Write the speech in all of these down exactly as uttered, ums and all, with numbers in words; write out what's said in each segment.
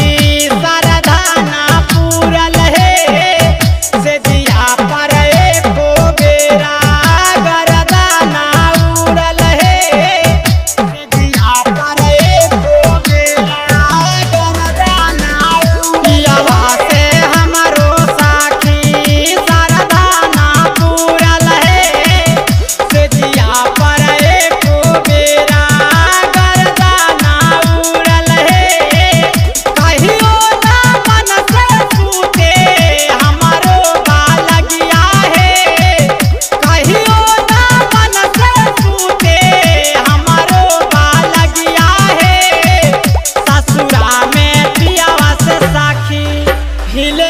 Hile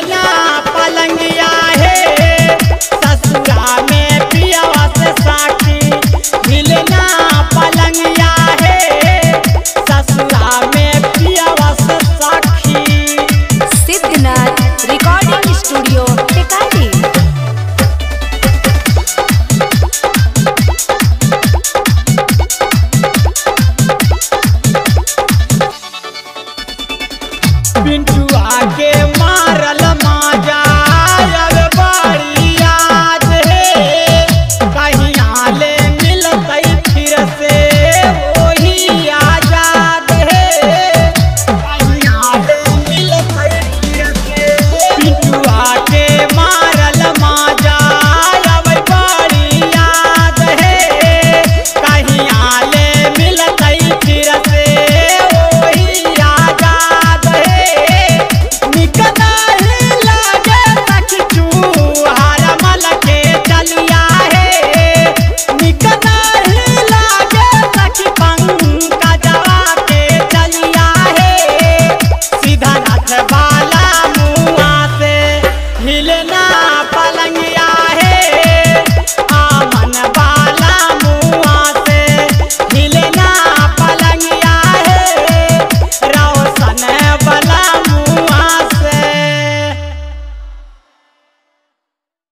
na palngiya he।